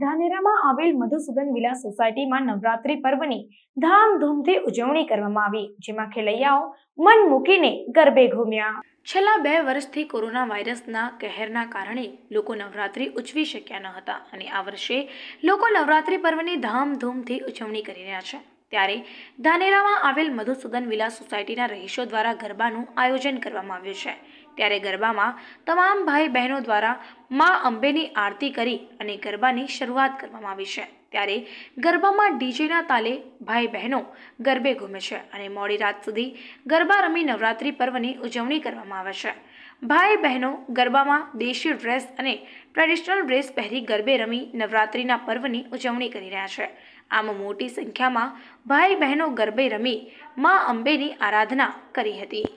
ધાનેરામાં આવેલ મધુસૂદન વિલા સોસાયટીમાં નવરાત્રી પર્વની ધામધૂમથી ઉજવણી કરવામાં આવી, જેમાં ખેલૈયાઓ મન મૂકીને ગરબે ઘૂમ્યા. છેલ્લા 2 વર્ષથી કોરોના વાયરસના કહેરના કારણે લોકો નવરાત્રી ઉજવી શક્યા ન હતા અને આ વર્ષે લોકો નવરાત્રી પર્વની ધામધૂમથી ઉજવણી કરી રહ્યા છે. ત્યારે ધાનેરામાં આવેલ મધુસૂદન વિલા સોસાયટીના રહીશો દ્વારા ગરબાનું આયોજન કરવામાં આવ્યું છે. ત્યારે ગરબામાં તમામ ભાઈ બહેનો દ્વારા મા અંબેની આરતી કરી અને ગરબાની શરૂઆત કરવામાં આવી છે. ત્યારે ગરબામાં ડીજેના તાલે ભાઈ બહેનો ગરબે ઘૂમે છે અને મોડી રાત સુધી ગરબા રમી નવરાત્રી પર્વની ઉજવણી કરવામાં આવે છે. ભાઈ બહેનો ગરબામાં દેશી ડ્રેસ અને ટ્રેડિશનલ ડ્રેસ પહેરી ગરબે રમી નવરાત્રીના પર્વની ઉજવણી કરી રહ્યા છે. આમ મોટી સંખ્યામાં ભાઈ બહેનો ગરબે રમી મા અંબેની આરાધના કરી હતી.